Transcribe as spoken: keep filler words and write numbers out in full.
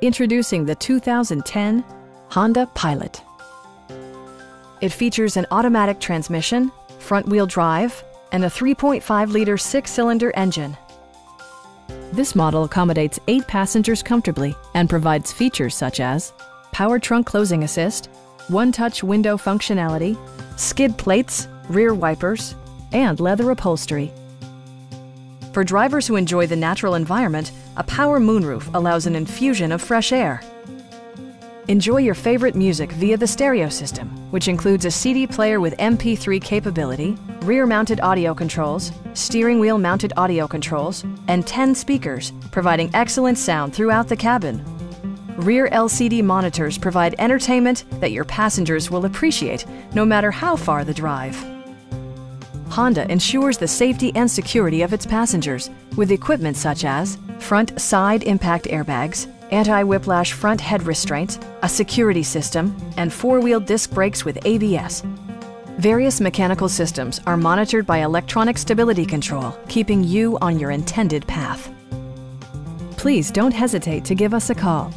Introducing the two thousand ten Honda Pilot. It features an automatic transmission, front-wheel drive, and a three point five liter six-cylinder engine. This model accommodates eight passengers comfortably and provides features such as power trunk closing assist, one-touch window functionality, skid plates, rear wipers, and leather upholstery. For drivers who enjoy the natural environment, a power moonroof allows an infusion of fresh air. Enjoy your favorite music via the stereo system, which includes a C D player with M P three capability, rear-mounted audio controls, steering wheel-mounted audio controls, and ten speakers, providing excellent sound throughout the cabin. Rear L C D monitors provide entertainment that your passengers will appreciate, no matter how far the drive. Honda ensures the safety and security of its passengers with equipment such as front side impact airbags, anti-whiplash front head restraints, a security system, and four-wheel disc brakes with A B S. Various mechanical systems are monitored by electronic stability control, keeping you on your intended path. Please don't hesitate to give us a call.